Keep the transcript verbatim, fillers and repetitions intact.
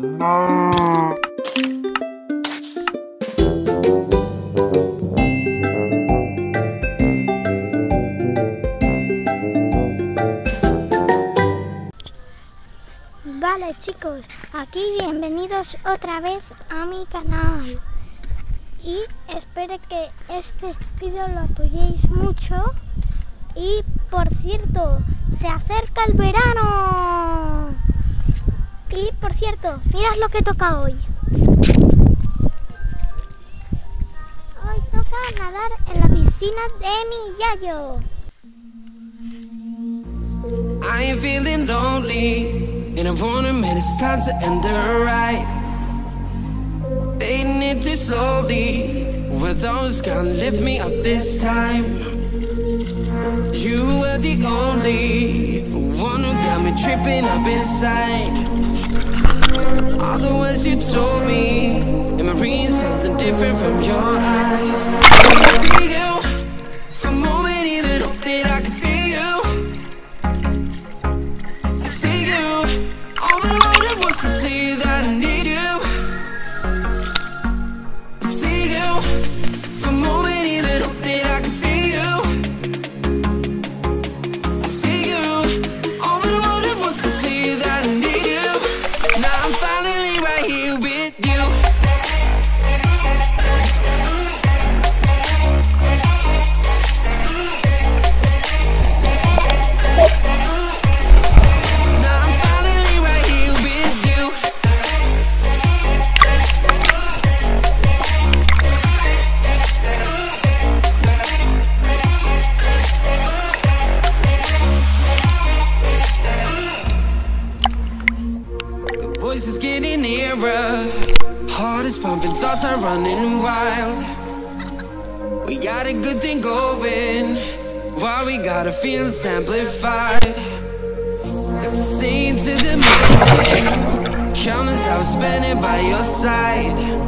Vale chicos, aquí bienvenidos otra vez a mi canal y espero que este vídeo lo apoyéis mucho. Y por cierto, se acerca el verano. Y por cierto, mirad lo que toca hoy. Hoy toca nadar en la piscina de mi yayo. I am feeling lonely and I wanna admit it's time to end the ride. Fading it too slowly, were those gonna lift me up this time? You were the only one who got me tripping up inside. All the words you told me, and I'm reading something different from your eyes. I can see you, for a moment even hope that I can feel you. I see you, all that I wanted was to tell you that I need you. I see you, for a moment even hope that I can feel you. Is getting nearer, heart is pumping, thoughts are running wild. We got a good thing going, while we got our feelings amplified. Staying to the morning, countless hours spending by your side.